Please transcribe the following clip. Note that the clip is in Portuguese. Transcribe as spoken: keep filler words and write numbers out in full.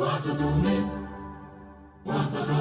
What do you mean? What do you mean?